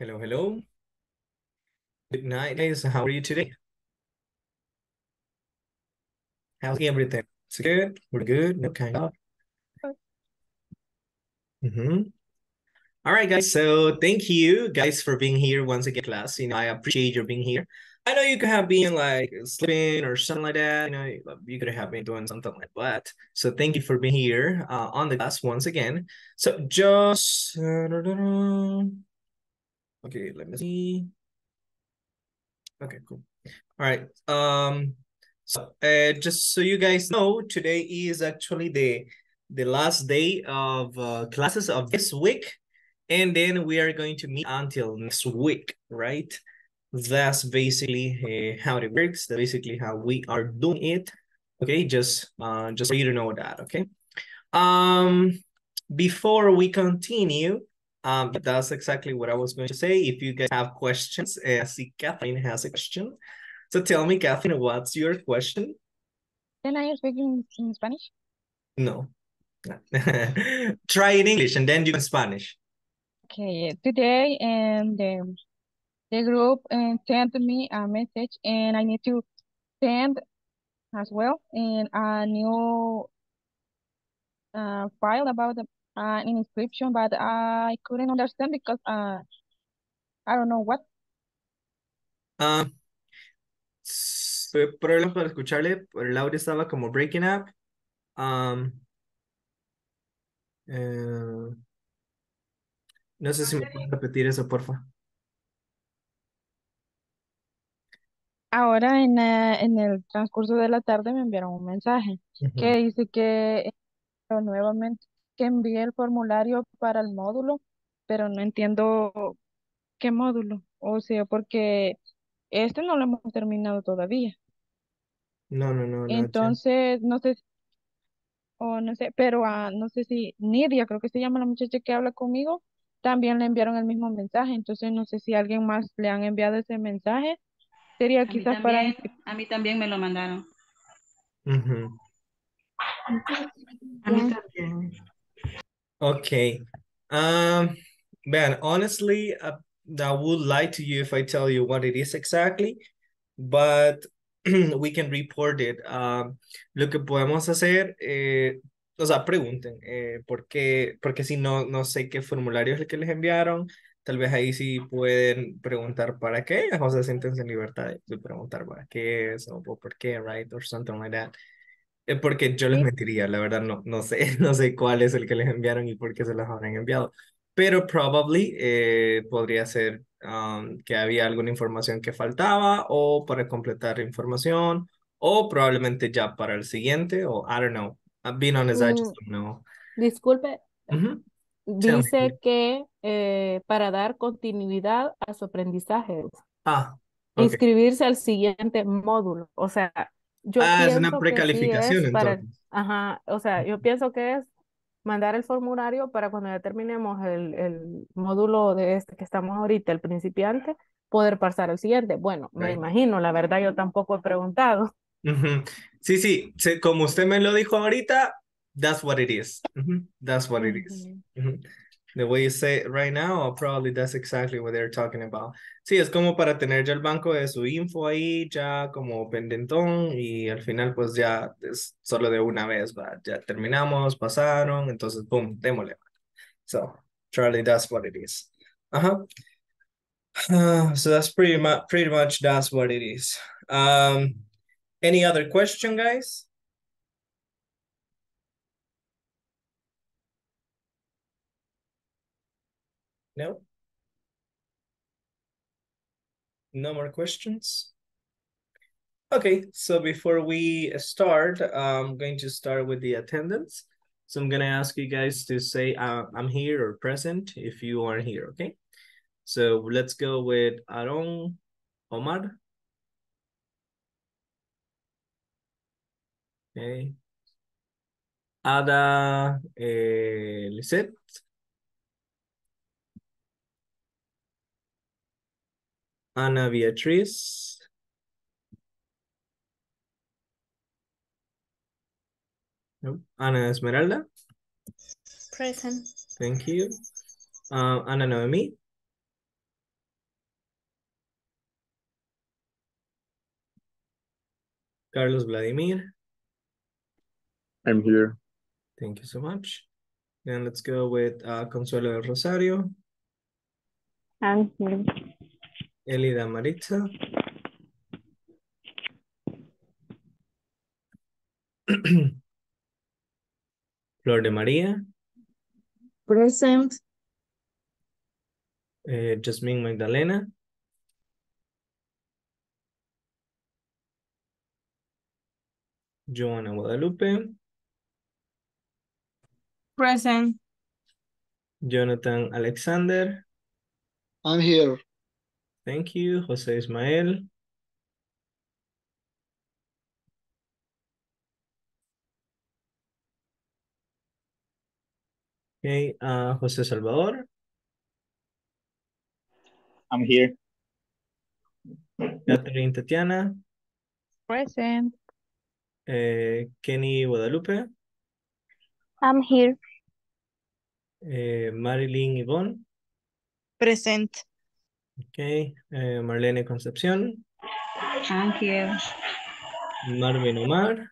Hello, hello. Good night, guys. How are you today? How's everything? It's good. We're good. No kind of. All right, guys. So thank you guys for being here once again, class. You know, I appreciate your being here. I know you could have been like sleeping or something like that. You know, you could have been doing something like that. So thank you for being here on the class once again. So just okay, let me see. Okay, cool. All right. So just so you guys know, today is actually the last day of classes of this week, and then we are going to meet until next week, right? That's basically how it works. That's basically how we are doing it. Okay, just so you know that. Okay. Before we continue, that's exactly what I was going to say. If you guys have questions, I see Catherine has a question. So tell me, Catherine, what's your question? Can I speak in Spanish? No. Try in English and then do Spanish. Okay, today and the group sent me a message and I need to send as well in a new file about an inscription, but I couldn't understand because I don't know what. Problemas para escucharle, el audio estaba como breaking up. No sé si me puedes repetir eso, porfa. Ahora en el transcurso de la tarde me enviaron un mensaje que dice que nuevamente que envíe el formulario para el módulo, pero no entiendo qué módulo, o sea, porque este no lo hemos terminado todavía. No. Entonces, no sé, pero no sé si Nidia, creo que se llama la muchacha que habla conmigo, también le enviaron el mismo mensaje, entonces no sé si a alguien más le han enviado ese mensaje, sería a quizás también, para... A mí también me lo mandaron. A mí también. Okay. Man, honestly, I would lie to you if I tell you what it is exactly, but we can report it. Lo que podemos hacer, o sea, pregunten, porque si no sé qué formulario es el que les enviaron, tal vez ahí sí pueden preguntar para qué, o sea, siéntense en libertad de preguntar para qué es, o por qué, right, or something like that. Porque yo les mentiría, la verdad no sé cuál es el que les enviaron y por qué se las habrán enviado. Pero probably podría ser que había alguna información que faltaba o para completar información o probablemente ya para el siguiente o I don't know. Being honest, I just don't know. Disculpe, dice que para dar continuidad a su aprendizaje. Okay. Inscribirse al siguiente módulo, o sea... Yo es una precalificación, sí, entonces. Ajá, o sea, yo pienso que es mandar el formulario para cuando ya terminemos el módulo de este que estamos ahorita, el principiante, poder pasar al siguiente. Bueno, right. Me imagino, la verdad yo tampoco he preguntado. Sí, como usted me lo dijo ahorita, that's what it is. That's what it is. The way you say it right now, probably that's exactly what they're talking about. Sí, es como para tener ya el banco de su info ahí, ya como pendentón, y al final pues ya es solo de una vez, ¿verdad? Ya terminamos, pasaron, entonces, boom, démosle. So, Charlie, that's what it is. So that's pretty much that's what it is. Any other question, guys? No? No more questions? Okay, so before we start, I'm going to start with the attendance. So I'm going to ask you guys to say I'm here or present if you are here, okay? So let's go with Aaron Omar. Okay. Ada Lizette. Ana Beatriz. No. Ana Esmeralda. Present. Thank you. Ana Noemi. Carlos Vladimir. I'm here. Thank you so much. Then let's go with Consuelo del Rosario. I'm here. Elida Maritza. Flor de Maria. Present. Jasmine Magdalena. Joanna Guadalupe. Present. Jonathan Alexander. I'm here. Thank you. Jose Ismael. Okay, Jose Salvador. I'm here. Katherine Tatiana. Present. Kenny Guadalupe. I'm here. Marilyn Yvonne. Present. Okay. Marlene Concepcion. Thank you. Marvin Omar.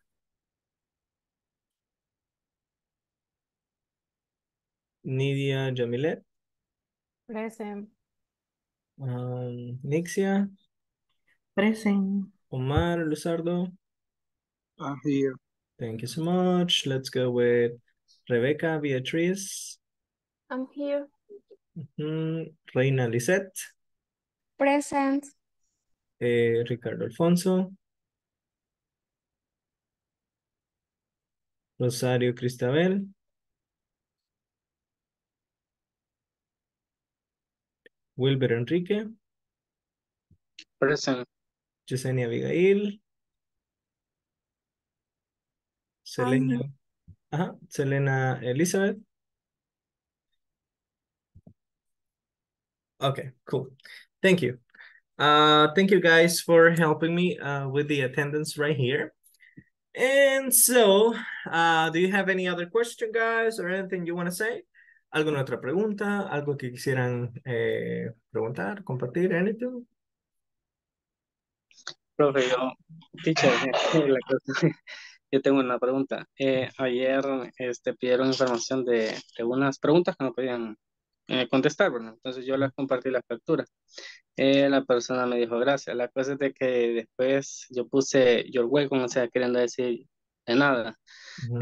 Nidia Jamilet. Present. Nixia. Present. Omar Luzardo. I'm here. Thank you so much. Let's go with Rebecca Beatriz. I'm here. Reina Lisette. Present. Ricardo Alfonso. Rosario Cristabel. Wilber Enrique. Present. Yesenia Abigail. Selena. Selena Elizabeth. Okay, cool. Thank you. Thank you guys for helping me with the attendance right here. And so, do you have any other question, guys, or anything you want to say? ¿Alguna otra pregunta? ¿Algo que quisieran preguntar, compartir, anything? Profe, yo, teacher, yo tengo una pregunta. Ayer pidieron información de unas preguntas que no podían contestar, ¿verdad? Entonces yo les compartí las capturas. La persona me dijo gracias. La cosa es de que después yo puse your welcome, o sea, queriendo decir de nada.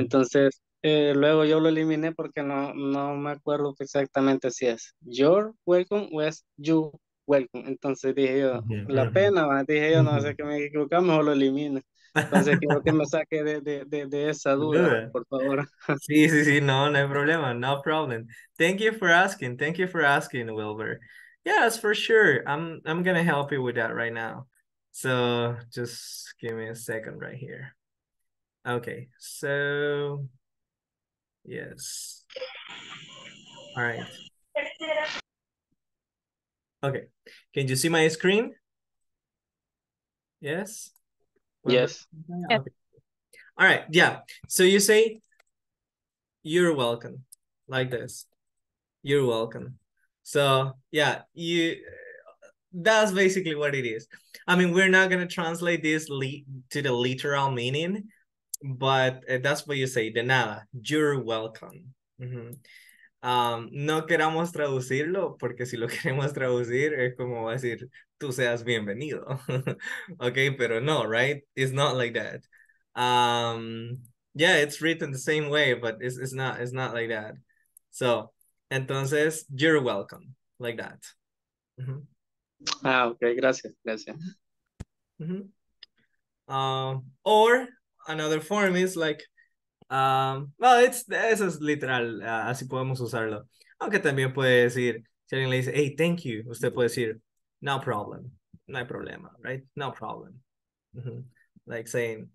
Entonces luego yo lo eliminé porque no me acuerdo exactamente si es your welcome o es you welcome. Entonces dije yo, la pena, ¿verdad? Dije yo, no sé que me equivocamos o lo elimino. Entonces quiero que me saque de esa duda, por favor. Sí, no hay problema, no problem. Thank you for asking, Wilber. Yes, for sure. I'm gonna help you with that right now. So just give me a second right here. Okay, so yes. All right. Okay, can you see my screen? Yes. Yes. Okay. All right. Yeah. So you say, you're welcome, like this. You're welcome. So yeah, that's basically what it is. I mean, we're not going to translate this to the literal meaning, but that's what you say, de nada, you're welcome. No queramos traducirlo, porque si lo queremos traducir es como decir, tú seas bienvenido. Okay, pero no, right? It's not like that. Yeah, it's written the same way, but it's not like that. So, entonces, you're welcome, like that. Okay, gracias. Or another form is like, well, eso es literal, así podemos usarlo. Aunque también puede decir, si alguien le dice, hey, thank you, usted puede decir, no problem, no hay problema, right? No problem. Like saying,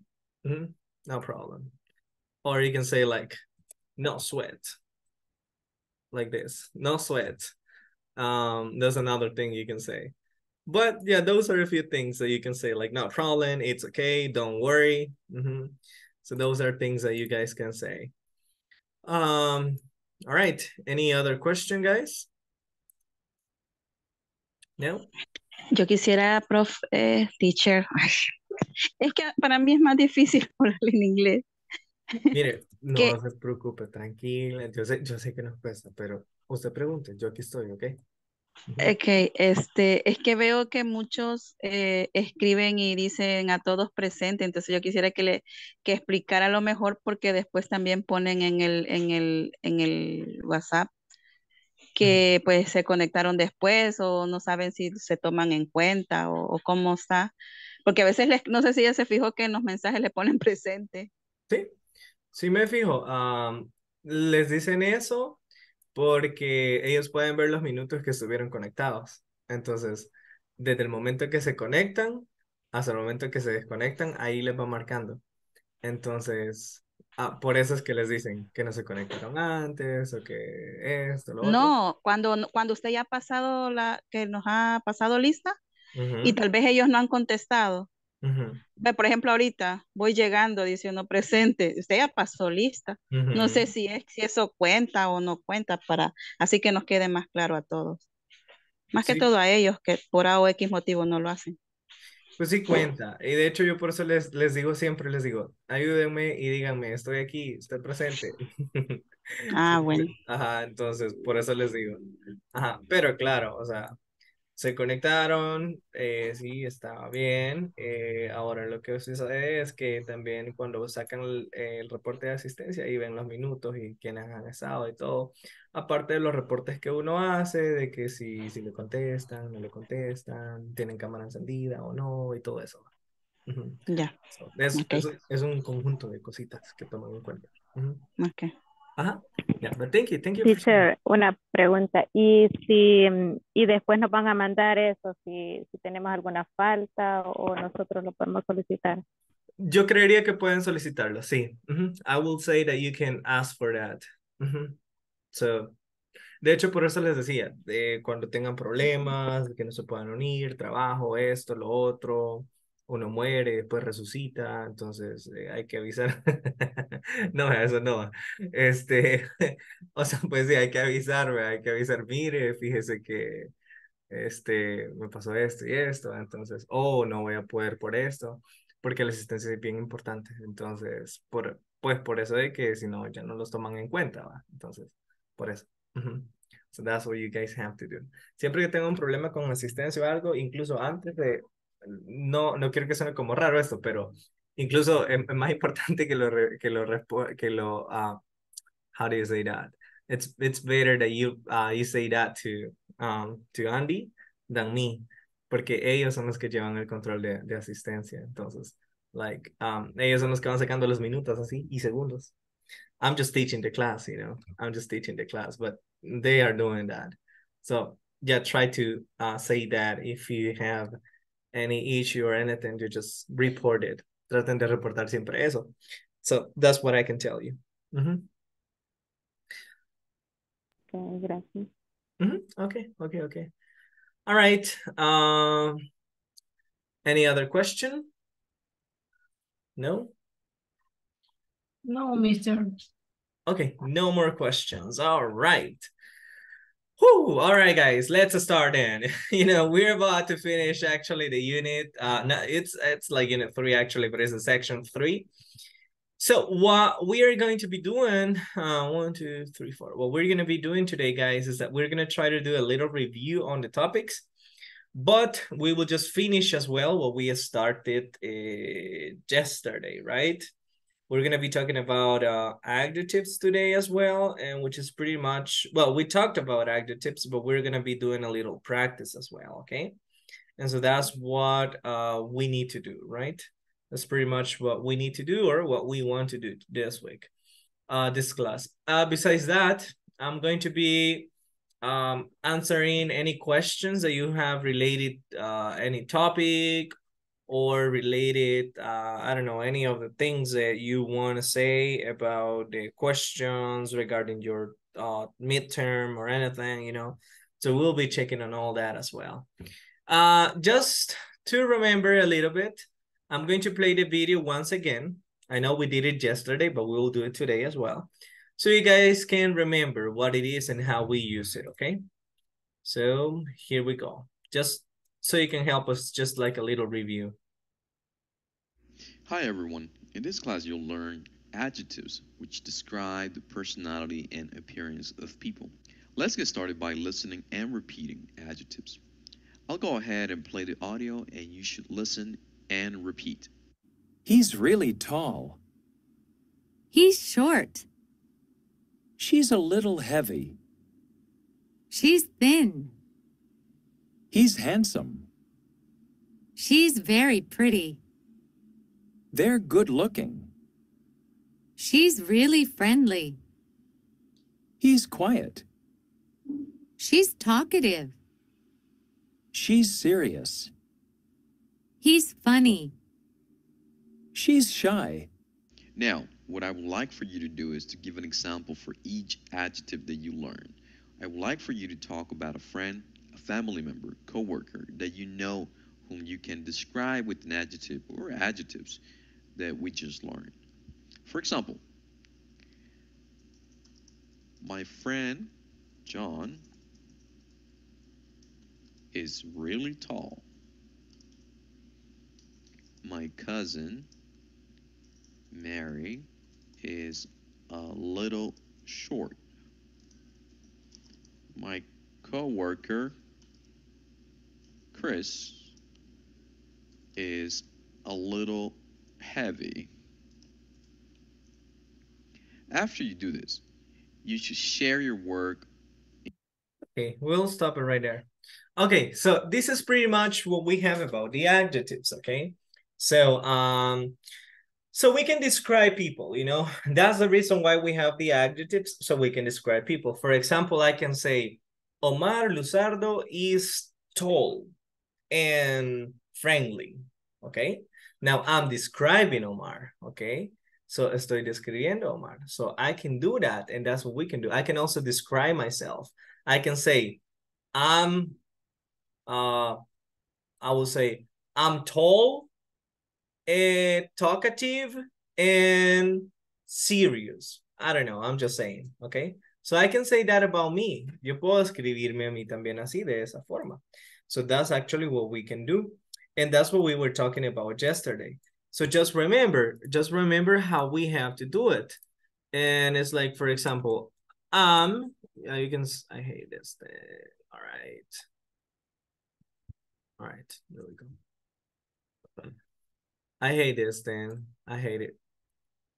no problem. Or you can say like, no sweat. Like this, no sweat. That's another thing you can say. But yeah, those are a few things that you can say, like, no problem, it's okay, don't worry. So those are things that you guys can say. All right. Any other question, guys? No? Yo quisiera, prof, teacher. Es que para mí es más difícil hablarle en inglés. Mire, no se preocupe, tranquila. Yo sé que nos cuesta, pero usted pregunte, yo aquí estoy, ¿ok? Ok, es que veo que muchos escriben y dicen a todos presentes, entonces yo quisiera que explicara lo mejor, porque después también ponen en el WhatsApp que pues se conectaron después o no saben si se toman en cuenta o cómo está, porque a veces no sé si ella se fijó que en los mensajes le ponen presente. Sí, sí me fijo, les dicen eso porque ellos pueden ver los minutos que estuvieron conectados. Entonces, desde el momento que se conectan hasta el momento que se desconectan, ahí les va marcando. Entonces, por eso es que les dicen que no se conectaron antes o que esto, lo otro. No, cuando usted ya ha pasado que nos ha pasado lista, y tal vez ellos no han contestado. Por ejemplo, ahorita voy llegando, dice uno presente, usted ya pasó lista. No sé si eso cuenta o no cuenta, así que nos quede más claro a todos. Más que todo a ellos, que por A o X motivo no lo hacen. Pues sí cuenta, y de hecho yo por eso les digo siempre, ayúdenme y díganme, estoy aquí, estoy presente. Ah, bueno. Ajá, entonces por eso les digo. Ajá, pero claro, o sea, se conectaron, sí, estaba bien. Ahora lo que sucede es que también cuando sacan el reporte de asistencia, ahí ven los minutos y quiénes han estado y todo. Aparte de los reportes que uno hace, de que si le contestan, no le contestan, tienen cámara encendida o no, y todo eso. Ya. So, es un conjunto de cositas que toman en cuenta. Ok. Ajá. Yeah, but thank you. Teacher, una pregunta. ¿Y después nos van a mandar eso si tenemos alguna falta o nosotros lo podemos solicitar? Yo creería que pueden solicitarlo, sí. I will say that you can ask for that. So, de hecho, por eso les decía, cuando tengan problemas, que no se puedan unir, trabajo, esto, lo otro, uno muere, después resucita, entonces hay que avisar. No, eso no. O sea, pues sí, hay que avisar, ¿verdad? Hay que avisar, mire, fíjese que me pasó esto y esto, entonces, no voy a poder por esto, porque la asistencia es bien importante, entonces, por eso de que si no, ya no los toman en cuenta, ¿verdad? Entonces, por eso. So that's what you guys have to do. Siempre que tenga un problema con asistencia o algo, incluso antes de... No quiero que suene como raro esto, pero incluso es más importante how do you say that? It's better that you say that to Andy than me, porque ellos son los que llevan el control de asistencia, entonces, ellos son los que van sacando los minutos así y segundos. I'm just teaching the class, but they are doing that. So, yeah, try to say that if you have any issue or anything, you just report it. Traten de reportar siempre eso. So that's what I can tell you. Okay, gracias. Okay. All right. Any other question? No? No, mister. Okay, no more questions. All right. Whew, all right, guys, let's start in. We're about to finish actually the unit. No, it's like unit 3 actually, but it's in section 3. So what we are going to be doing, 1, 2, 3, 4. What we're going to be doing today, guys, is that we're going to try to do a little review on the topics, but we will just finish as well what we started yesterday, right? We're going to be talking about adjectives today as well, and which is pretty much, well, we talked about adjectives, but we're going to be doing a little practice as well, okay? And so that's what we need to do, right? That's pretty much what we need to do or what we want to do this week, this class. Besides that, I'm going to be answering any questions that you have related any topic, or related, I don't know, any of the things that you want to say about the questions regarding your midterm or anything, So we'll be checking on all that as well. Just to remember a little bit, I'm going to play the video once again. I know we did it yesterday, but we'll do it today as well. So you guys can remember what it is and how we use it, okay? So here we go. Just so you can help us just like a little review. Hi everyone, in this class you'll learn adjectives which describe the personality and appearance of people. Let's get started by listening and repeating adjectives. I'll go ahead and play the audio and you should listen and repeat. He's really tall. He's short. She's a little heavy. She's thin. He's handsome. She's very pretty. They're good looking. She's really friendly. He's quiet. She's talkative. She's serious. He's funny. She's shy. Now, what I would like for you to do is to give an example for each adjective that you learn. I would like for you to talk about a friend, a family member, coworker that you know whom you can describe with an adjective or adjectives that we just learned. For example, my friend John is really tall. My cousin Mary is a little short. My coworker Chris is a little heavy. After you do this, you should share your work. Okay, we'll stop it right there. Okay, so this is pretty much what we have about the adjectives, okay? So, so we can describe people, you know? That's the reason why we have the adjectives, so we can describe people. For example, I can say, Omar Luzardo is tall and friendly, okay? Now I'm describing Omar, okay? So estoy describiendo Omar. So I can do that, and that's what we can do. I can also describe myself. I can say, I'm tall, talkative, and serious. I don't know, I'm just saying, okay? So I can say that about me. Yo puedo escribirme a mí también así, de esa forma. So that's actually what we can do. And that's what we were talking about yesterday. So just remember how we have to do it. And it's like, for example, you can, I hate this thing. All right, there we go. I hate this thing, I hate it.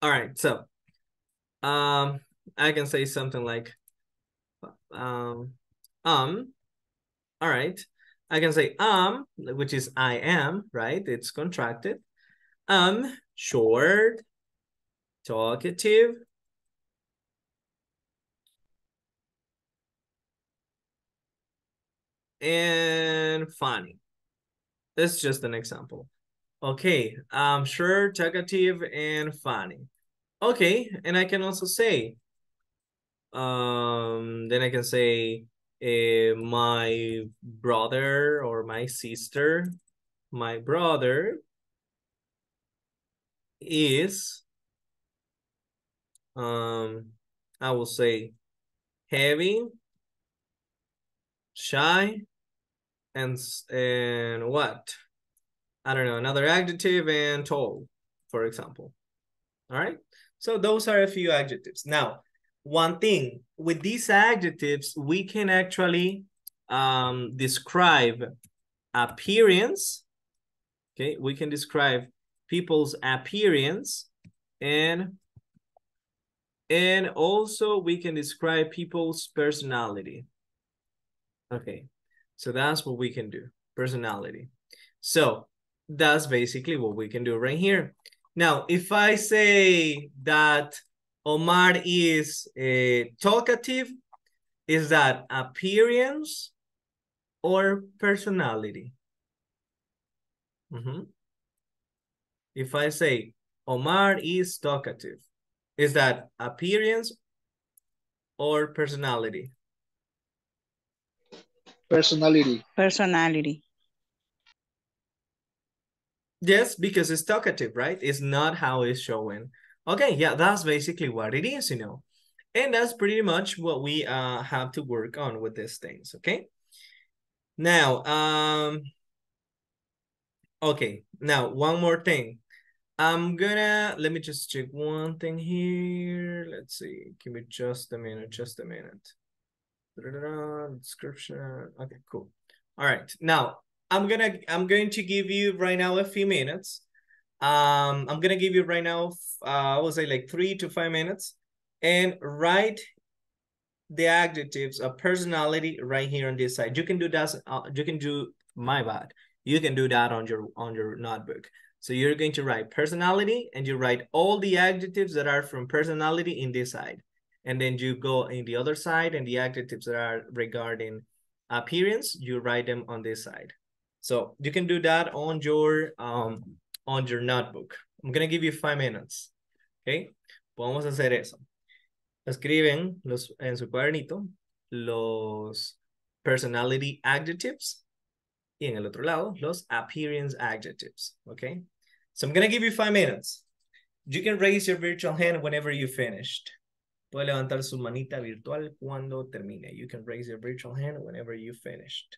All right, so I can say something like, all right, I can say which is I am, right? It's contracted. Short, talkative, and funny. That's just an example. Okay, short, talkative, and funny. Okay, and I can also say, then I can say, my brother or my sister, my brother is, I will say, heavy, shy, and what? I don't know, another adjective, and tall, for example. All right, so those are a few adjectives. Now, one thing, with these adjectives, we can actually describe appearance. Okay, we can describe people's appearance, and also we can describe people's personality. Okay, so that's what we can do, personality. So that's basically what we can do right here. Now, if I say that Omar is talkative, is that appearance or personality? Mm-hmm. If I say Omar is talkative, is that appearance or personality? Personality. Personality. Yes, because it's talkative, right? It's not how it's showing. Okay, yeah, that's basically what it is, you know. And that's pretty much what we have to work on with these things, okay? Now, okay, now one more thing. Let me just check one thing here. Let's see. Give me just a minute, Description. Okay, cool. All right. Now, I'm going to give you right now a few minutes. I'm going to give you right now, I would say like 3 to 5 minutes, and write the adjectives of personality right here on this side. You can do that. You can do that on your notebook. So you're going to write personality, and you write all the adjectives that are from personality in this side. And then you go in the other side, and the adjectives that are regarding appearance, you write them on this side. So you can do that on your notebook. I'm going to give you 5 minutes. Okay. Vamos a hacer eso. Escriben en su cuadernito los personality adjectives. Y en el otro lado, los appearance adjectives, okay? So I'm going to give you 5 minutes. You can raise your virtual hand whenever you finished. Puede levantar su manita virtual cuando termine. You can raise your virtual hand whenever you finished.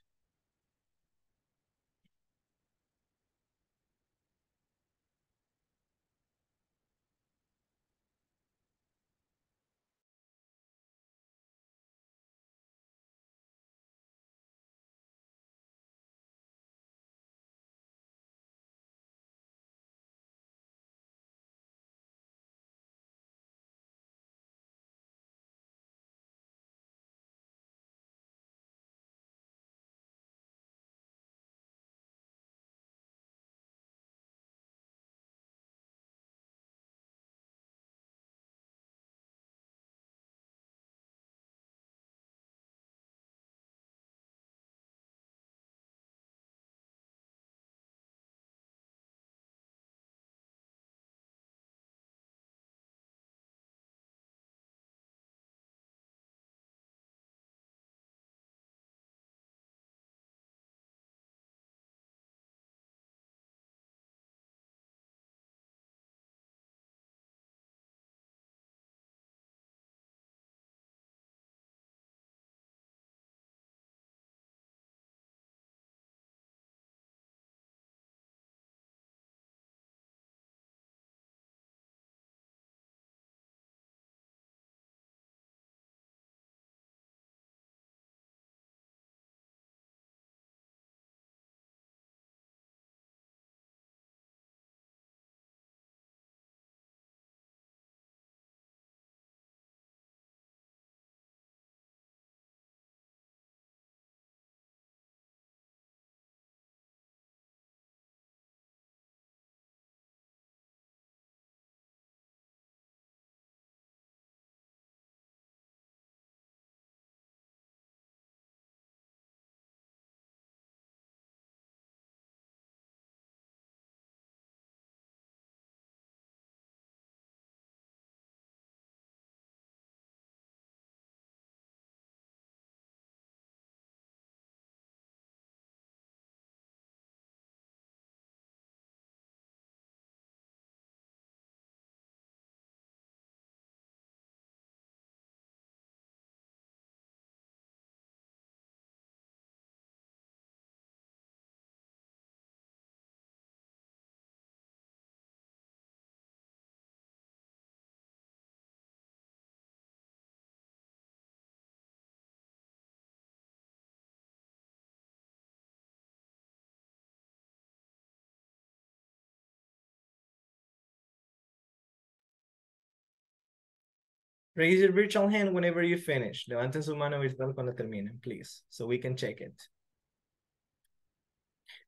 Raise your virtual hand whenever you finish. Levanten su mano virtual cuando terminen, please, so we can check it.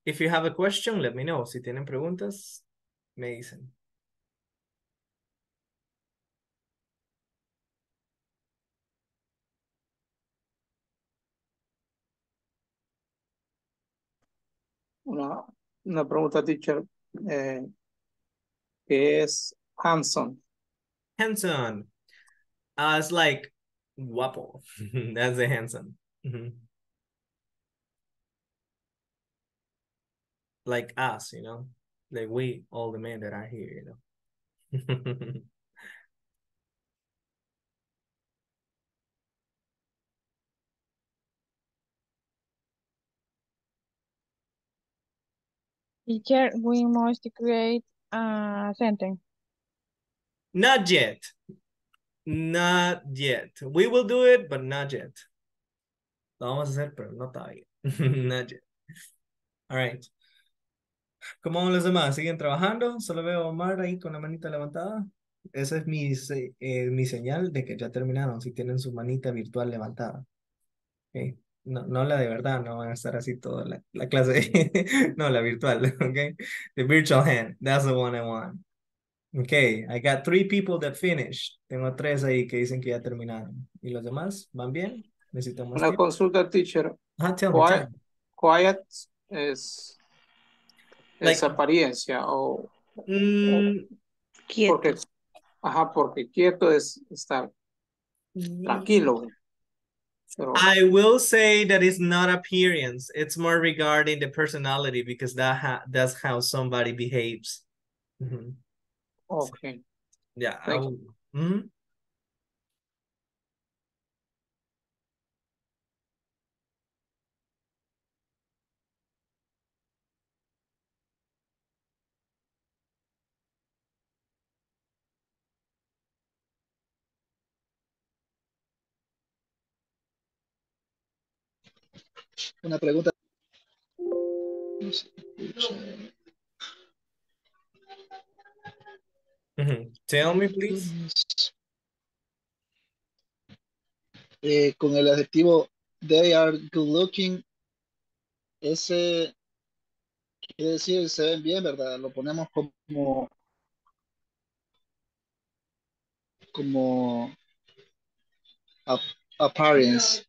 If you have a question, let me know. Si tienen preguntas, me dicen. Una pregunta, teacher. ¿Qué es handsome? Handsome. It's like guapo. That's a handsome. Like us, you know, like we, all the men that are here, you know. Teacher, we must create sentence? Not yet. Not yet. We will do it, but not yet. Lo vamos a hacer, pero no todavía. Not yet. All right. ¿Cómo van los demás? ¿Siguen trabajando? Solo veo a Omar ahí con la manita levantada. Esa es mi señal de que ya terminaron. Si tienen su manita virtual levantada. Okay. No, no la de verdad, no van a estar así toda la clase. No, la virtual, okay? The virtual hand, that's the one I want. Okay, I got 3 people that finished. Tengo 3 ahí que dicen que ya terminaron. ¿Y los demás? ¿Van bien? Necesitamos una tiempo. Consulta, teacher. Ah, quiet es like, apariencia o quieto. Porque, ajá, porque quieto es estar tranquilo. So, I will say that it's not appearance. It's more regarding the personality because that's how somebody behaves. Mm-hmm. Okay. Yeah. Mm-hmm. Una pregunta. No se escucha. Tell me, please. Con el adjetivo they are good looking, ese quiere decir se ven bien, ¿verdad? Lo ponemos como appearance.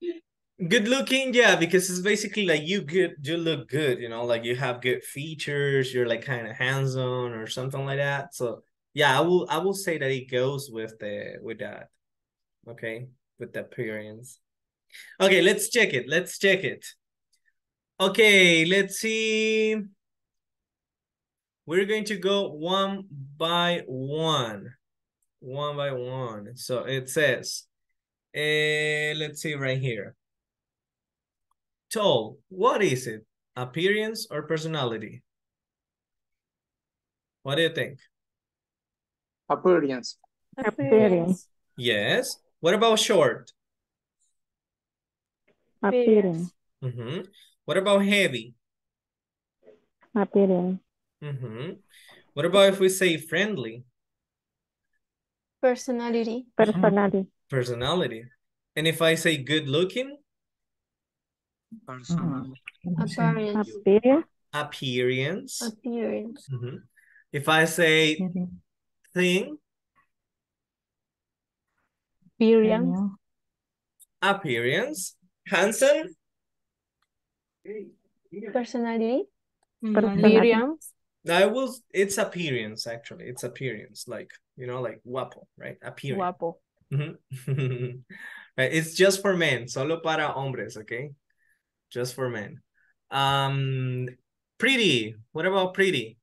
Good looking, yeah, because it's basically like you look good, you know, like you have good features, you're like kind of hands-on or something like that. So yeah, I will say that it goes with that. Okay, with the appearance. Okay, let's check it. Let's check it. Okay, let's see. We're going to go one by one. One by one. So it says, let's see right here. Tall, what is it? Appearance or personality? What do you think? Appearance. Appearance. Yes. What about short? Appearance. Mm-hmm. What about heavy? Appearance. Mm-hmm. What about if we say friendly? Personality. Personality. Mm-hmm. Personality. And if I say good looking? Personality. Appearance. Appearance. Appearance. Mm-hmm. If I say thing. Appearance. Appearance. Handsome. Personality. Appearance. It's appearance, actually. It's appearance. Like, you know, like guapo, right? Appearance. Guapo. Mm-hmm. Right. It's just for men. Solo para hombres, okay? Just for men. Pretty. What about pretty?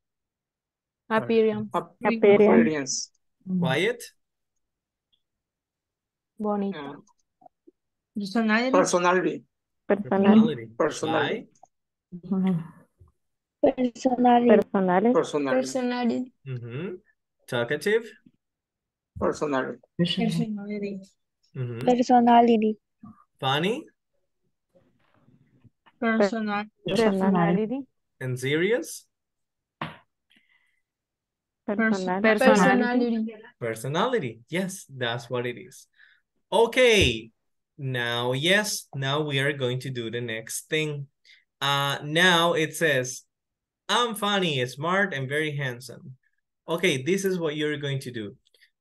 Appearance. Appearance. Quiet. Bonita. Personality. Personality. Personality. Personality. Personality. Personality. Mm-hmm. Talkative. Personality. Personality. Mm-hmm. Personality. Funny. Personality. And serious? Personality. Personality. Yes, that's what it is. Okay. Now, yes, now we are going to do the next thing. Now it says, I'm funny, smart, and very handsome. Okay, this is what you're going to do.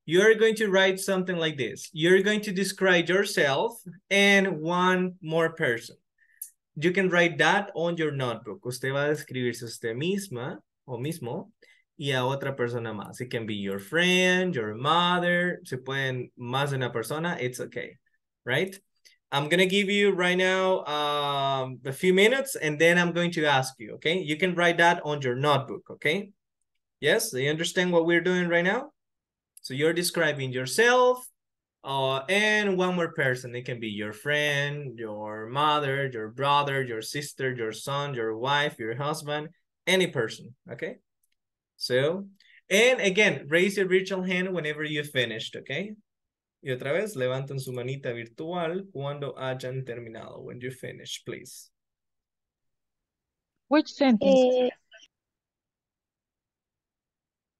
You're going to write something like this. You're going to describe yourself and one more person. You can write that on your notebook. Usted va a describirse a usted misma o mismo y a otra persona más. It can be your friend, your mother. Se pueden más de una persona. It's okay, right? I'm going to give you right now a few minutes and then I'm going to ask you, okay? You can write that on your notebook, okay? Yes, do you understand what we're doing right now? So you're describing yourself. And one more person. It can be your friend, your mother, your brother, your sister, your son, your wife, your husband, any person, okay? So, And again, raise your virtual hand whenever you finished, okay? Y otra vez, levanten su manita virtual cuando hayan terminado, when you finish, please. Which sentence?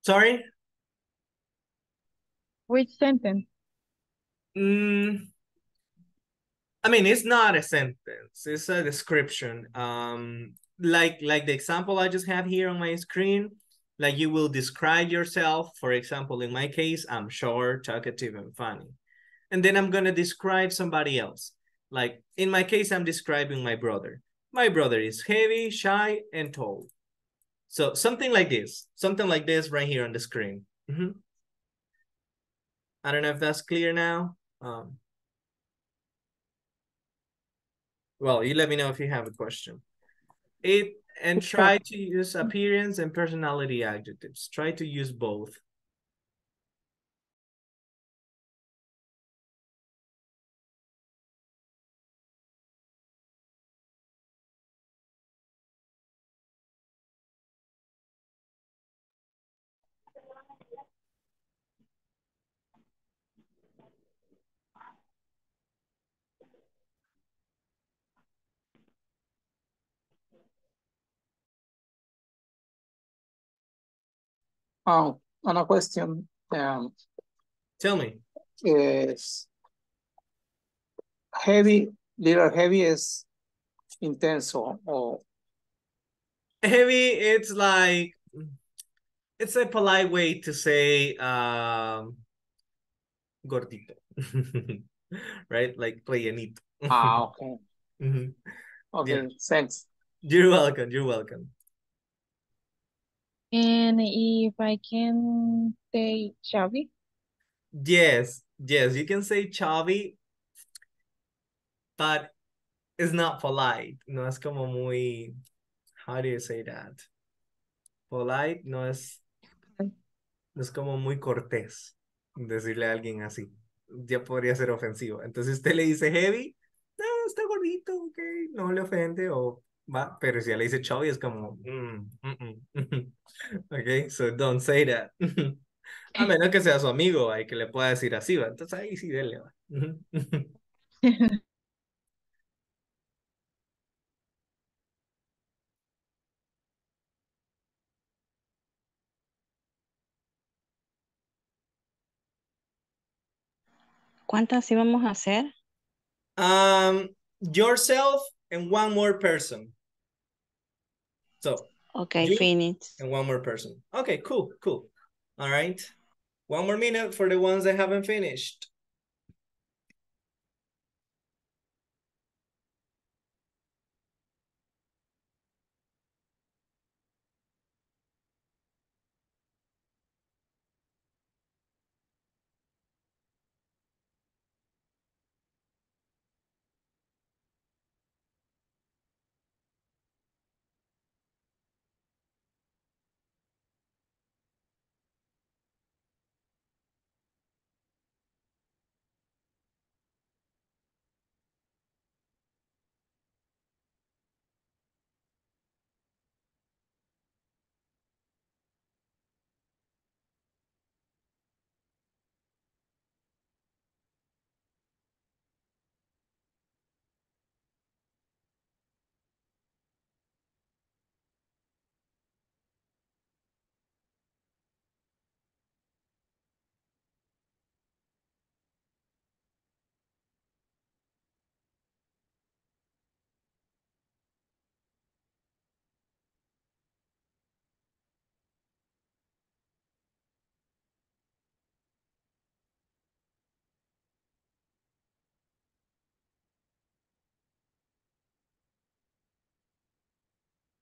Sorry? Which sentence? I mean, it's not a sentence. It's a description. Like the example I just have here on my screen, like you will describe yourself. For example, in my case, I'm short, talkative, and funny. And then I'm going to describe somebody else. Like in my case, I'm describing my brother. My brother is heavy, shy, and tall. So something like this right here on the screen. Mm-hmm. I don't know if that's clear now. Well, you let me know if you have a question. And try to use appearance and personality adjectives. Try to use both. Oh, on a question. Tell me. Is heavy, little heavy is intense or? Heavy, it's like, it's a polite way to say gordito, right? Like playanito. Ah, okay. Mm-hmm. Okay, yeah. Thanks. You're welcome, you're welcome. And if I can say chubby? Yes, yes, you can say chubby, but it's not polite. No es como muy, how do you say that? Polite no es, no es como muy cortés decirle a alguien así. Ya podría ser ofensivo. Entonces usted le dice heavy, no, está gordito, ok, no le ofende o... Pero si le dice chubby es como okay, so don't say that. A menos que sea su amigo y que le pueda decir así, ¿va? Entonces ahí sí dele, va. ¿Cuántas íbamos a hacer? Yourself and one more person. So, okay, finish. And one more person. Okay, cool, cool. All right. One more minute for the ones that haven't finished.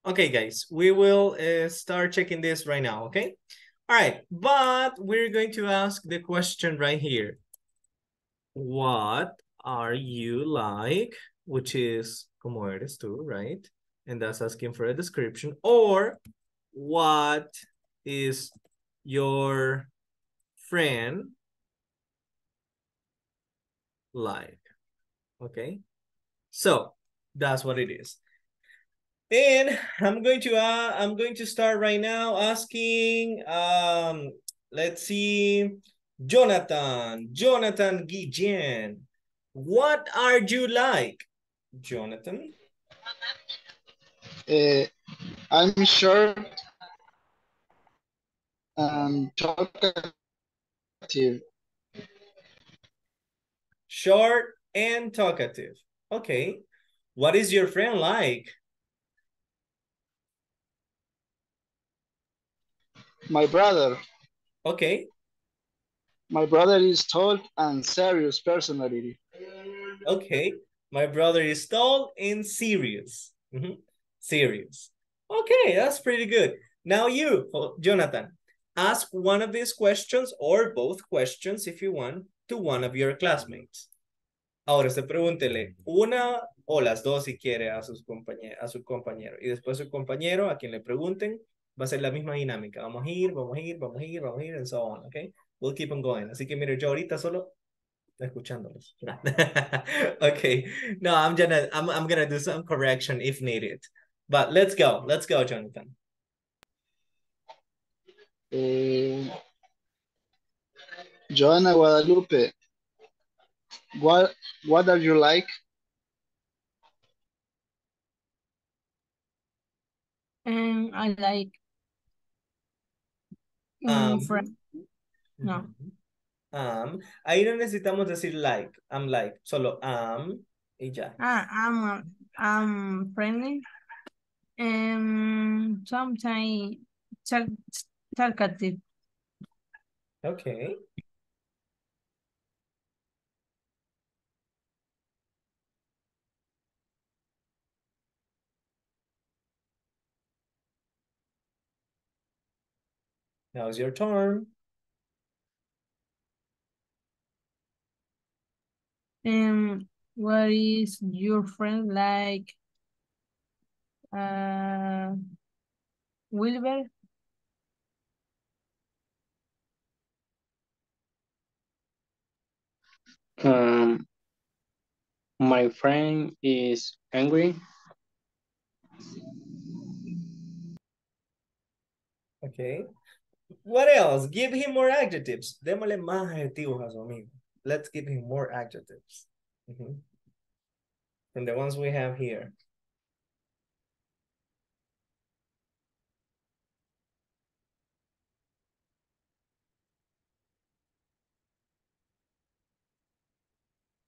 Okay, guys, we will start checking this right now, okay? All right, but we're going to ask the question right here. What are you like? Which is, como eres tú, right? And that's asking for a description. Or, what is your friend like? Okay, so that's what it is. Then I'm going to start right now asking, let's see, Jonathan Guillen, what are you like? Jonathan? I'm short and talkative. Short and talkative. Okay. What is your friend like? My brother. Okay. My brother is tall and serious personality. Okay. My brother is tall and serious. Mm-hmm. Serious. Okay, that's pretty good. Now you, Jonathan, ask one of these questions or both questions if you want to one of your classmates. Ahora se pregúntele una o las dos si quiere a su compañero. Y después su compañero, a quien le pregunten, va a ser la misma dinámica. Vamos a ir, vamos a ir, vamos a ir, vamos a ir, and so on, okay? We'll keep on going. Así que mire, yo ahorita solo escuchándolos. Okay. No, I'm gonna do some correction if needed. But let's go, Jonathan. Joanna Guadalupe, what are you like? I like friend. No. Ahí no necesitamos decir like. I'm like. Solo am y ya. I'm friendly. Sometimes talkative. Okay. Now is your turn. What is your friend like? Wilber? My friend is angry. Okay. What else? Give him more adjectives. Démosle más adjetivos a su amigo. Let's give him more adjectives. Mm-hmm. From the ones we have here.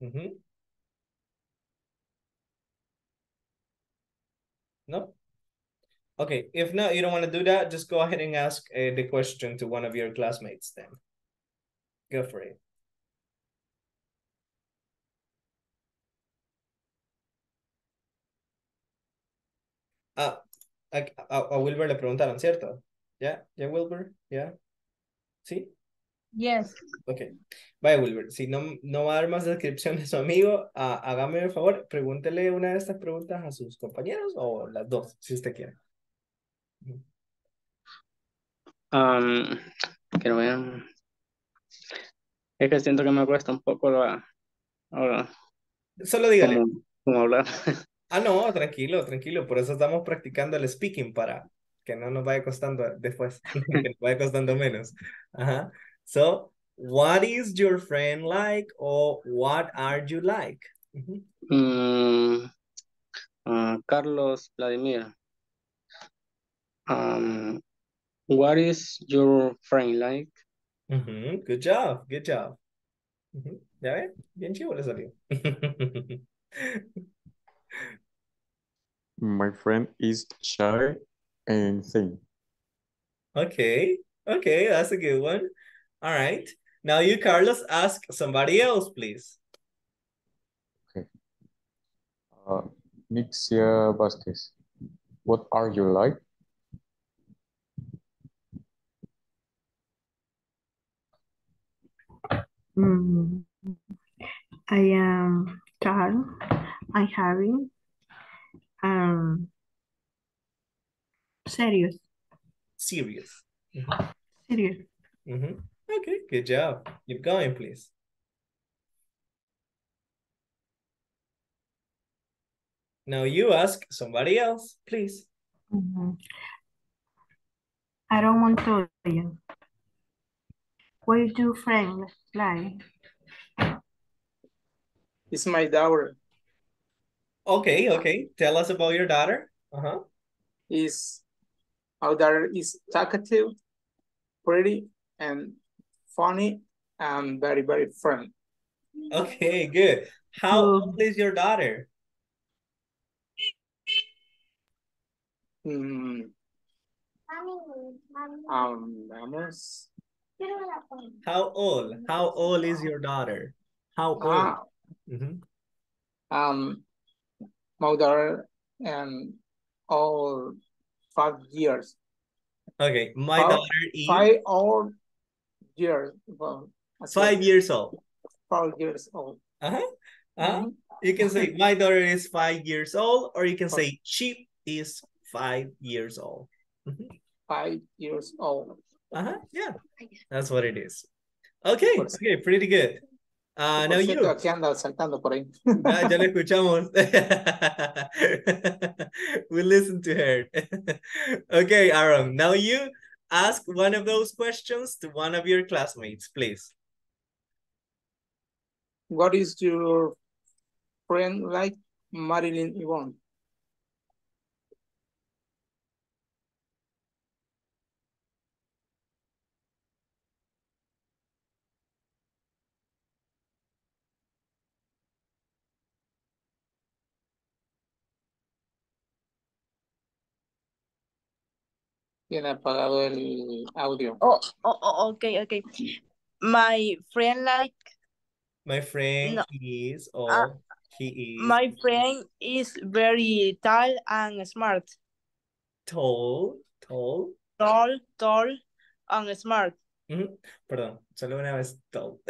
Mm-hmm. No? Okay, if not, you don't want to do that, just go ahead and ask the question to one of your classmates then. Go for it. A Wilber le preguntaron, ¿cierto? ¿Ya, Wilber? ¿Ya? ¿Sí? Yes. Ok. Vaya, Wilber, si no va a dar más descripciones a su amigo, hágame el favor, pregúntele una de estas preguntas a sus compañeros o las dos, si usted quiere. Que vean. Es que siento que me cuesta un poco la solo dígale. Como hablar. Ah, no, tranquilo, tranquilo. Por eso estamos practicando el speaking para que no nos vaya costando después, que nos vaya costando menos. Ajá. So, what is your friend like or what are you like? Uh-huh. Carlos Vladimir. What is your friend like? Uh-huh. Good job, good job. Uh-huh. ¿Ya ven? Bien chivo le salió. My friend is shy and thin. Okay, okay, that's a good one. All right. Now you, Carlos, ask somebody else, please. Okay. Nixia Vasquez, what are you like? I am tall. I'm having serious. Serious. Mm-hmm. Serious. Mm-hmm. Okay, good job. Keep going, please. Now you ask somebody else, please. Mm-hmm. I don't want to you. Where do friends lie? It's my daughter. Okay, okay. Tell us about your daughter. Uh-huh. Our daughter is talkative, pretty, and funny, and very, very friendly. Okay, good. How old is your daughter? My daughter and all 5 years. Okay, my daughter is 5 years. Well, 5 years old. 5 years old. Uh-huh. Mm-hmm. You can say my daughter is 5 years old, or you can say she is 5 years old. Mm-hmm. 5 years old. Uh-huh. Yeah. That's what it is. Okay. Okay, pretty good. Now you. Aquí anda saltando por ahí. Ah, ya la escuchamos. We listen to her. Okay, Aaron. Now you ask one of those questions to one of your classmates, please. What is your friend like, Marilyn Yvonne? Tiene apagado el audio. Okay. My friend is very tall and smart. Tall and smart. Mm-hmm. Perdón, solo una vez tall.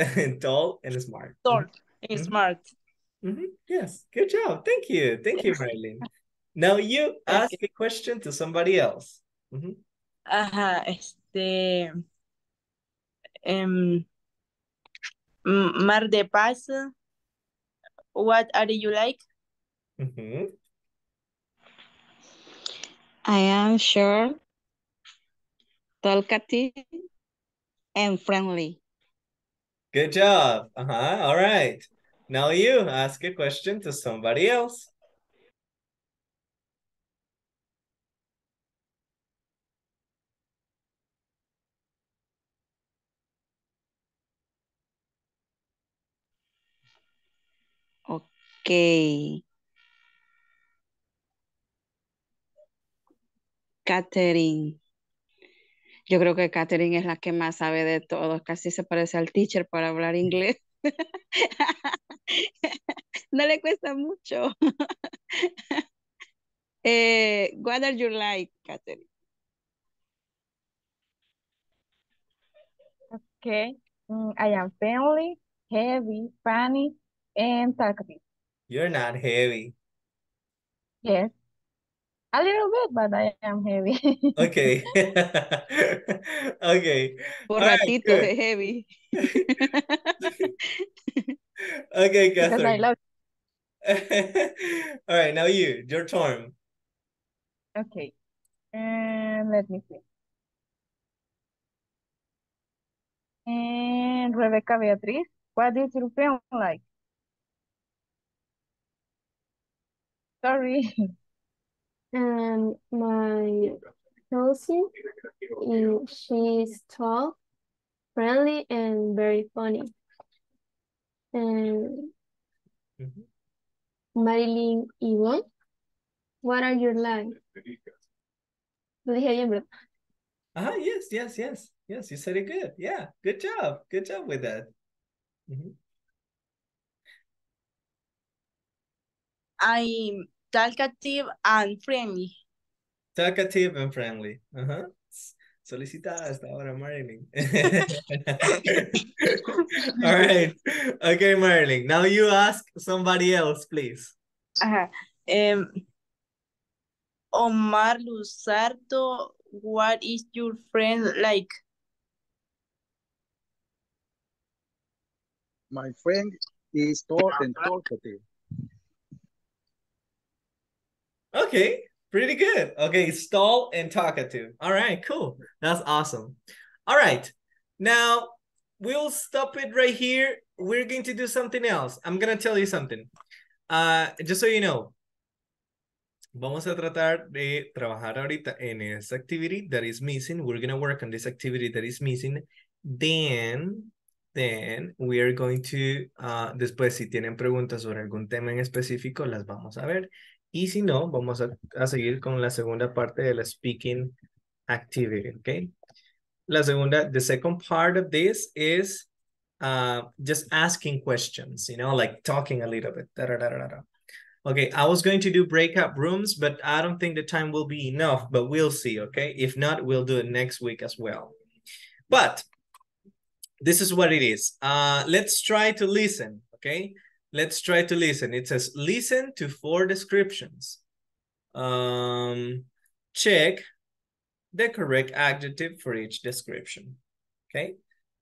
Tall and smart. Tall and smart. Mm-hmm. Yes, good job. Thank you. Thank you, Marilyn. Now you ask a question to somebody else. Mm-hmm. Ajá, Mar de Paz, what are you like? Mm-hmm. I am sure, talkative, and friendly. Good job. Uh-huh. All right. Now you ask a question to somebody else. Okay. Katherine. Yo creo que Katherine es la que más sabe de todos. Casi se parece al teacher para hablar inglés. No le cuesta mucho. What are you like, Katherine? Okay. I am friendly, heavy, funny, and talkative. You're not heavy. Yes. A little bit, but I am heavy. Okay. Okay. Por ratito de heavy. Okay, Catherine. All right, now your turn. Okay. And let me see. And Rebecca Beatriz, what is your film like? Sorry. And my cousin, she's tall, friendly, and very funny. And Marilyn Yvonne, what are your lines? Lo dije bien, ¿verdad? Ah, yes. Yes, you said it good. Yeah, good job. Good job with that. Mm-hmm. I'm talkative and friendly. Talkative and friendly. Uh-huh. Solicitada hasta ahora, Marilyn. All right. Okay, Marilyn. Now you ask somebody else, please. Uh-huh. Omar Luzardo, what is your friend like? My friend is tall and talkative. Okay, pretty good. Okay, stall and talkative. All right, cool. That's awesome. All right, now we'll stop it right here. We're going to do something else. I'm going to tell you something. Just so you know, vamos a tratar de trabajar ahorita en esa activity that is missing. We're going to work on this activity that is missing. Then we are going to, después si tienen preguntas sobre algún tema en específico, las vamos a ver. Y si no, vamos a seguir con la segunda parte de la speaking activity, okay? La segunda, the second part of this is just asking questions, you know, like talking a little bit. Da, da, da, da, da. Okay, I was going to do breakout rooms, but I don't think the time will be enough, but we'll see, okay? If not, we'll do it next week as well. But this is what it is. Let's try to listen, okay? Let's try to listen. It says, listen to 4 descriptions. Check the correct adjective for each description, okay?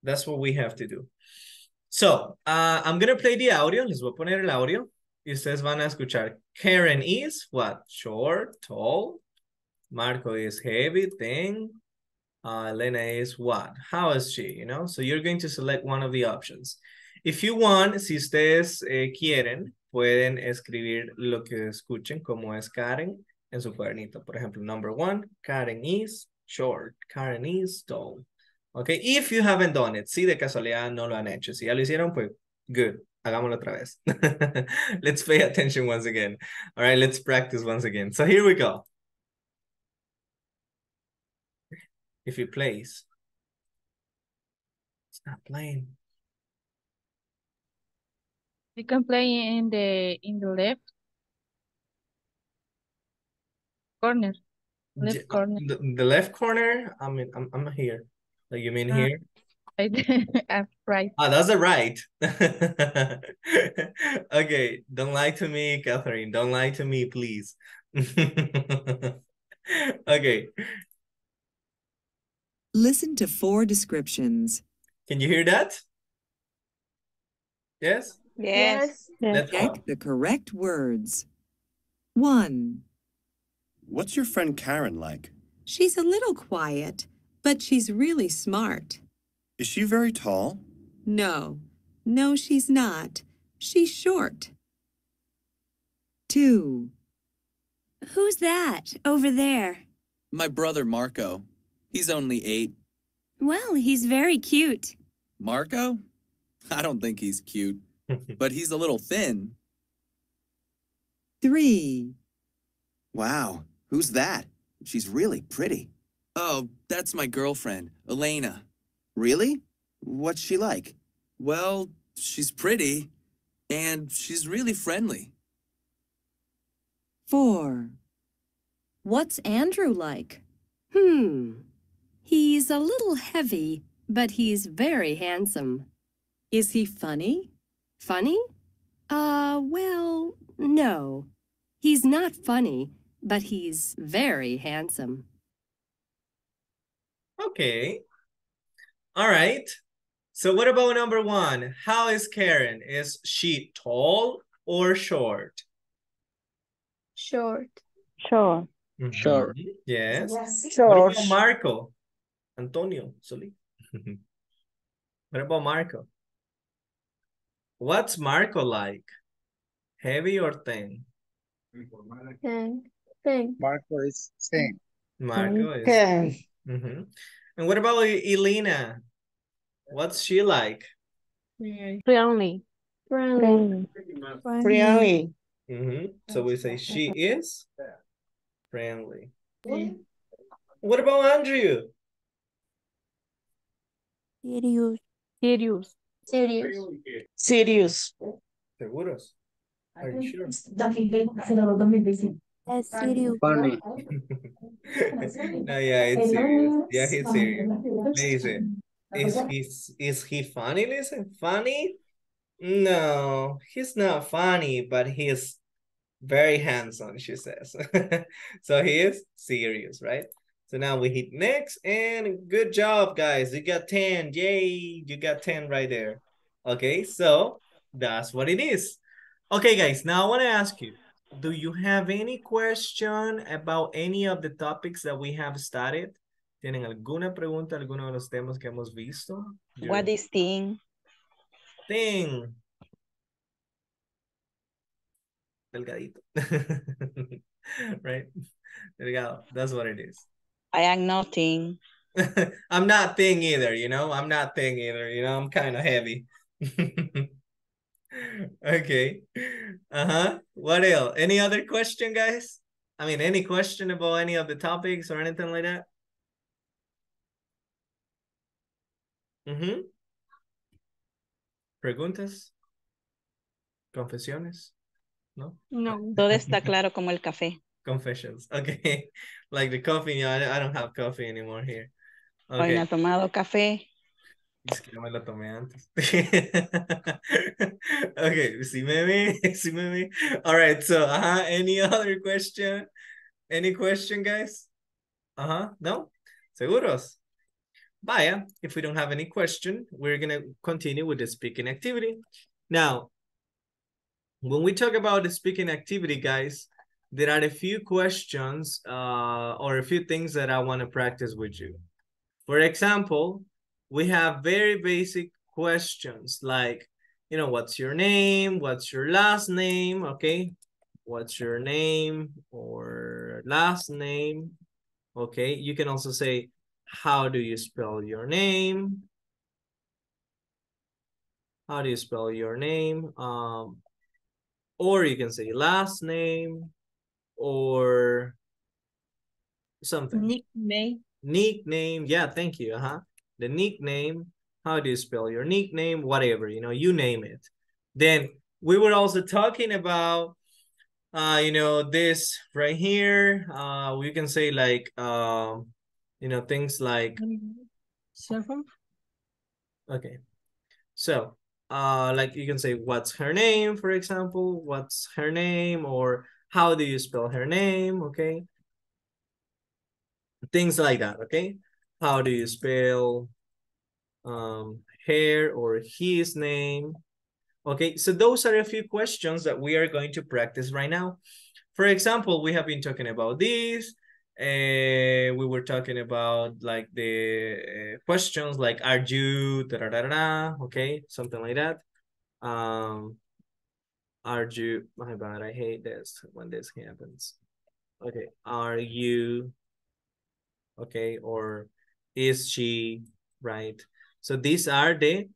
That's what we have to do. So, I'm going to play the audio. Les voy a poner el audio. Y ustedes van a escuchar. Karen is what? Short, tall. Marco is heavy, thin. Elena is what? How is she, you know? So, you're going to select one of the options. If you want, si ustedes quieren, pueden escribir lo que escuchen, como es Karen, en su cuadernito. Por ejemplo, number 1, Karen is short, Karen is tall. Okay, if you haven't done it, si de casualidad no lo han hecho. Si ya lo hicieron, pues, good, hagámoslo otra vez. Let's pay attention once again. All right, let's practice once again. So here we go. If he plays. It's not playing. You can play in the left corner. Left corner. The left corner. I mean, I'm here. Like you mean here? Right. Oh, that's the right. Okay, don't lie to me, Catherine. Don't lie to me, please. Okay. Listen to 4 descriptions. Can you hear that? Yes. Yes. Check the correct words. 1. What's your friend Karen like? She's a little quiet, but she's really smart. Is she very tall? No. No, she's not. She's short. 2. Who's that over there? My brother Marco. He's only 8. Well, he's very cute. Marco? I don't think he's cute. But he's a little thin. 3. Wow, who's that? She's really pretty. Oh, that's my girlfriend, Elena. Really? What's she like? Well, she's pretty, and she's really friendly. 4. What's Andrew like? He's a little heavy, but he's very handsome. Is he funny? Funny? Well, no. He's not funny, but he's very handsome. Okay. All right. So what about number 1? How is Karen? Is she tall or short? Short. Short. Mm-hmm. Short. Yes. Short. What about Marco? Antonio, sorry. What about Marco? What's Marco like? Heavy or thin? Thin. Marco is thin. Marco is thin. Mm-hmm. And what about Elena? What's she like? Friendly. Friendly. Mm-hmm. So we say she is friendly. What about Andrew? Serious. Seguros. Are you sure? It's serious. Funny. No, yeah, it's serious. Yeah, he's serious. Listen, is he funny? Listen, funny? No, he's not funny, but he's very handsome, she says. So he is serious, right? So now we hit next, and good job, guys. You got 10. Yay, you got 10 right there. Okay, so that's what it is. Okay, guys, now I want to ask you, Do you have any question about any of the topics that we have studied? ¿Tienen alguna pregunta, alguno de los temas que hemos visto? What is thing? Thing. Delgadito. Right? Delgado. That's what it is. I am not thing. I'm not thing either, you know? I'm not thing either, you know? I'm kind of heavy. Okay. What else? Any other question, guys? I mean, any question about any of the topics or anything like that? ¿Preguntas? ¿Confesiones? No. No. Todo está claro como el café. Confessions. Okay. Like the coffee. You know, I don't have coffee anymore here. Okay. Hoy no ha tomado café. Es que no me lo tomé antes. Okay. Sí me vi. Sí me vi. All right. So, any other question? Any question, guys? No? ¿Seguros? Vaya, if we don't have any question, we're going to continue with the speaking activity. Now, when we talk about the speaking activity, guys, there are a few questions or a few things that I want to practice with you. For example, we have very basic questions like, you know, what's your name? What's your last name? Okay. What's your name or last name? Okay. You can also say, how do you spell your name? How do you spell your name? Or you can say last name or something. Nickname. Nickname. Yeah, thank you. The nickname. How do you spell your nickname? Whatever, you know, you name it. Then we were also talking about, you know, this right here. We can say like, you know, things like several. Okay. So like you can say what's her name, for example, what's her name, or how do you spell her name? Okay. Things like that, okay? How do you spell her or his name? Okay, so those are a few questions that we are going to practice right now. For example, we have been talking about these. We were talking about like the questions like are you okay, something like that. Are you, my God, I hate this when this happens. Okay, are you okay, or is she, right? So these are the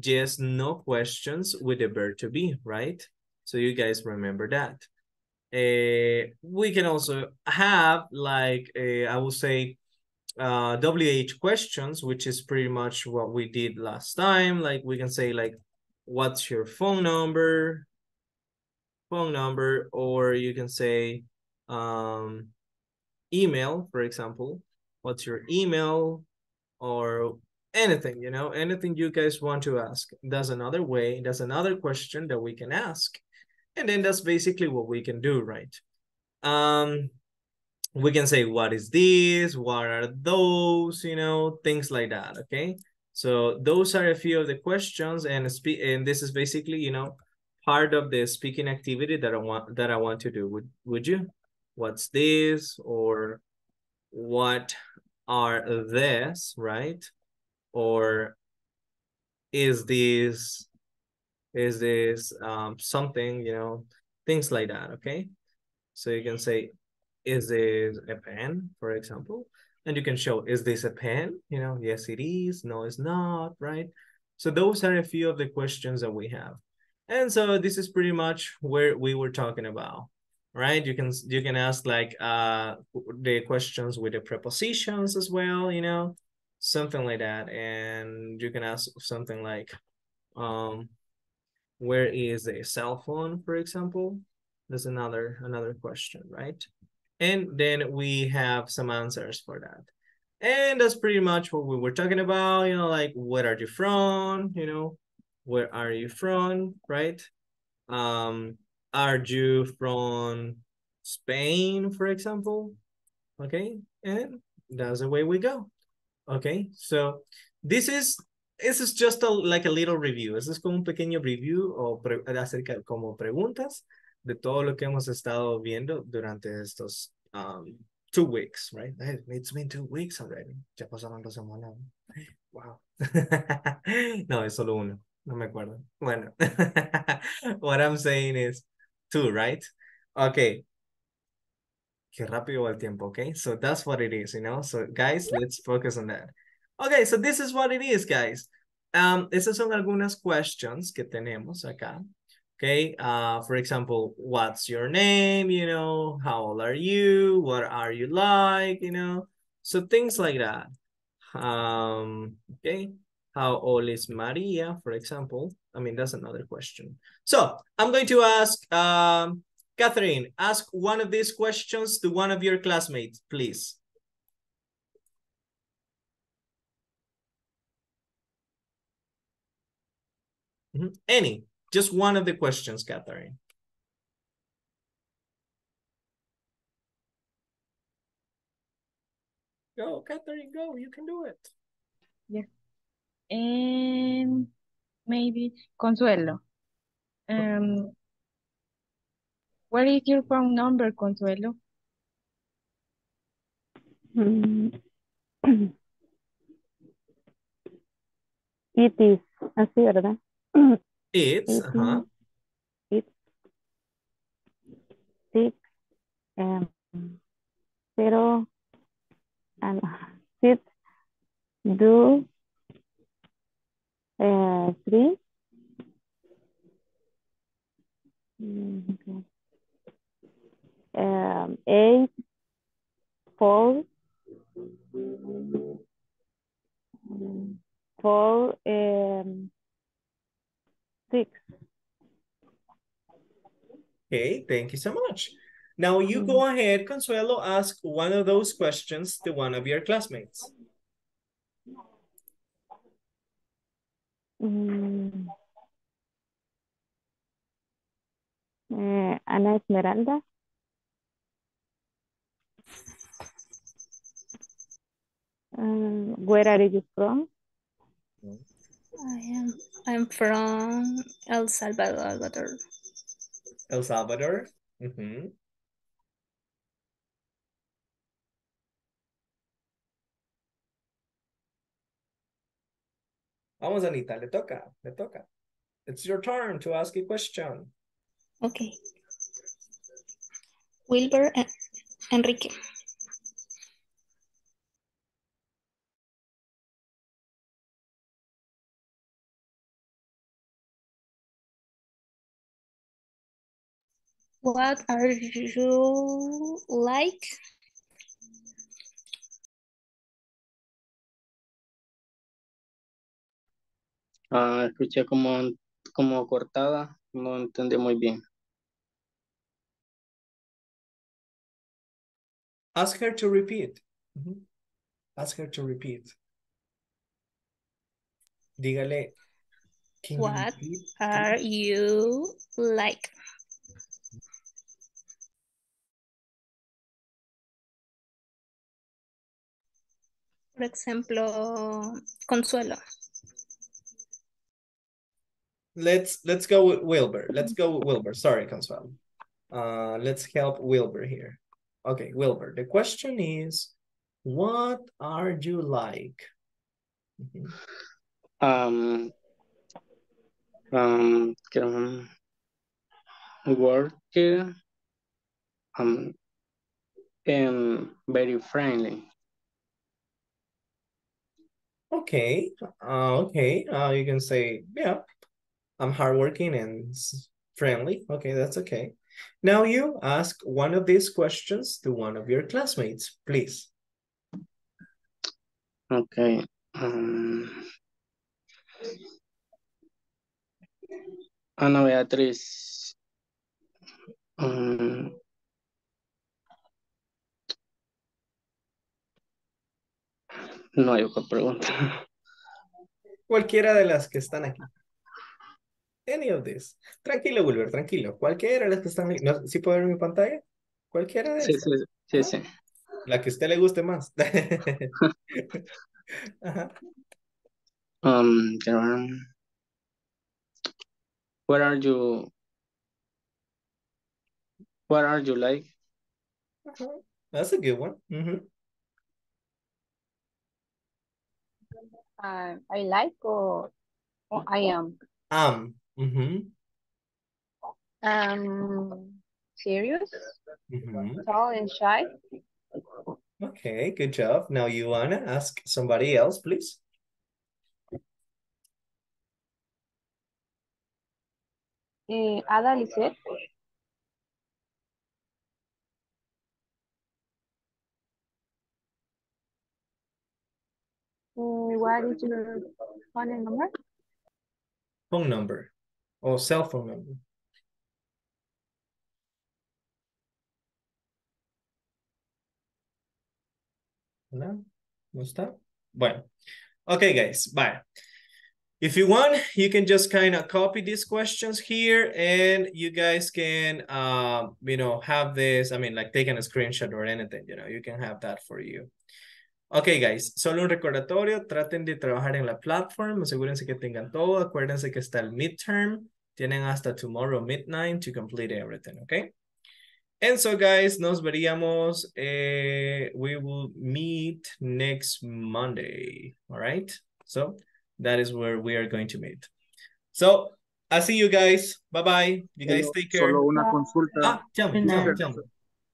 yes no questions with the verb to be, right? So you guys remember that. We can also have like I will say WH questions, which is pretty much what we did last time. Like we can say like, what's your phone number? Phone number, or you can say email, for example. What's your email? Or anything, you know, anything you guys want to ask. That's another way. That's another question that we can ask. And then that's basically what we can do, right? We can say, what is this? What are those? You know, things like that, okay? So those are a few of the questions, and this is basically, you know, part of the speaking activity that I want to do with you. What's this? Or what are this, right? Or is this something, you know, things like that, okay? So you can say, is this a pen, for example? And you can show, is this a pen? You know, yes, it is. No, it's not, right? So those are a few of the questions that we have. And so this is pretty much where we were talking about, right? You can ask like the questions with the prepositions as well, you know, something like that. And you can ask something like, where is a cell phone, for example? That's another question, right? And then we have some answers for that. And that's pretty much what we were talking about, you know, like, where are you from? You know, where are you from, right? Are you from Spain, for example? Okay, and that's the way we go. Okay, so this is just like a little review. This is como un pequeño review acerca como preguntas de todo lo que hemos estado viendo durante estos 2 weeks, right? It's been 2 weeks already. Ya pasaron 2 semanas. Wow. No, es solo uno. No me acuerdo. Bueno. What I'm saying is 2, right? Okay. Qué rápido va el tiempo, okay? So that's what it is, you know? So guys, let's focus on that. Okay, so this is what it is, guys. Estas son algunas questions que tenemos acá. Okay, for example, what's your name, you know, how old are you, what are you like, you know, so things like that. Okay, how old is Maria, for example? I mean, that's another question. So I'm going to ask, Catherine, ask one of these questions to one of your classmates, please. Any. Just one of the questions, Catherine. Go, Catherine, go. You can do it. Yeah. And maybe Consuelo. Where is your phone number, Consuelo? It is. Así, ¿verdad? It's, it's 6 0 and 6 2 3 8 4 4 6. Okay, thank you so much. Now you go ahead, Consuelo, ask one of those questions to one of your classmates. Ana Esmeralda. Where are you from? I'm from El Salvador. El Salvador? Mm-hmm. Vamos, Anita, le toca, le toca. It's your turn to ask a question. Okay. Wilber Enrique. What are you like? Escuché como cortada, no entendí muy bien. Ask her to repeat. Ask her to repeat. Dígale. What are you like? Por ejemplo, Consuelo. Let's go with Wilber. Let's go with Wilber. Sorry, Consuelo. Let's help Wilber here. Okay, Wilber. The question is, what are you like? Worker. And very friendly. Okay, okay, you can say, yeah, I'm hardworking and friendly. Okay, that's okay. Now you ask one of these questions to one of your classmates, please. Okay. Ana Beatriz. No hay otra pregunta. Cualquiera de las que están aquí. Any of these. Tranquilo, Wilber, tranquilo. Cualquiera de las que están aquí. ¿No? ¿Sí puedo ver mi pantalla? Cualquiera de las. Sí, sí, sí, sí. La que a usted le guste más. Ajá. Where are you? What are you like? That's a good one. I like or I am? Serious, tall and shy. Okay, good job. Now you wanna ask somebody else, please? Ada Lizette. What is your phone number? Phone number or cell phone number? No, no stop. Bueno. Okay, guys, bye. If you want, you can just kind of copy these questions here, and you guys can, you know, have this. I mean, like taking a screenshot or anything, you know, you can have that for you. Okay, guys, solo un recordatorio. Traten de trabajar en la platform. Asegúrense que tengan todo. Acuérdense que está el midterm. Tienen hasta tomorrow midnight to complete everything, okay? And so, guys, nos veríamos. We will meet next Monday, all right? So that is where we are going to meet. So I'll see you guys. Bye-bye. You guys take care. Solo una consulta.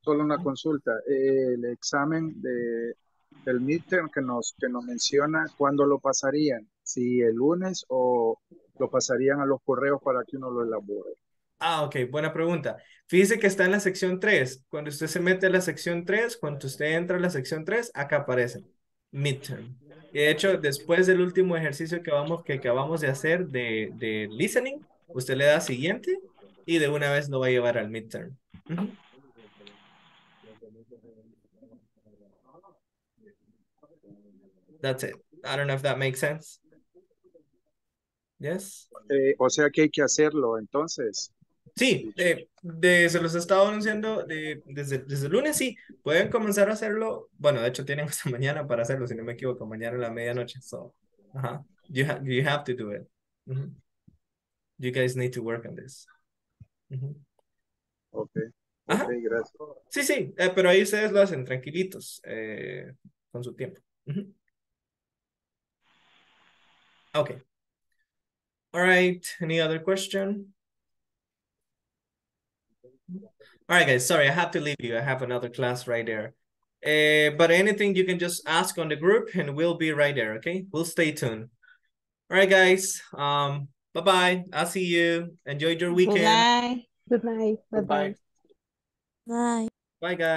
Solo una consulta. El examen del midterm que nos menciona, ¿cuándo lo pasarían? ¿Si el lunes o lo pasarían a los correos para que uno lo elabore? Ah, ok. Buena pregunta. Fíjese que está en la sección 3. Cuando usted se mete a la sección 3, cuando usted entra a la sección 3, acá aparece midterm. De hecho, después del último ejercicio que acabamos de hacer de listening, usted le da siguiente y de una vez lo va a llevar al midterm. That's it. I don't know if that makes sense. Yes. O sea que hay que hacerlo entonces. Sí, se los he estado anunciando desde el lunes, sí. Pueden comenzar a hacerlo. Bueno, de hecho tienen hasta mañana para hacerlo, si no me equivoco, mañana a la medianoche. So, you have to do it. You guys need to work on this. Okay. Okay, gracias. Sí, sí, pero ahí ustedes lo hacen tranquilitos, con su tiempo. Okay. All right. Any other question? All right, guys, sorry, I have to leave you. I have another class right there. But anything you can just ask on the group and we'll be right there, okay? We'll stay tuned. All right, guys, bye-bye. I'll see you. Enjoy your weekend. Bye-bye. Bye-bye. Bye-bye. Bye. Bye, guys.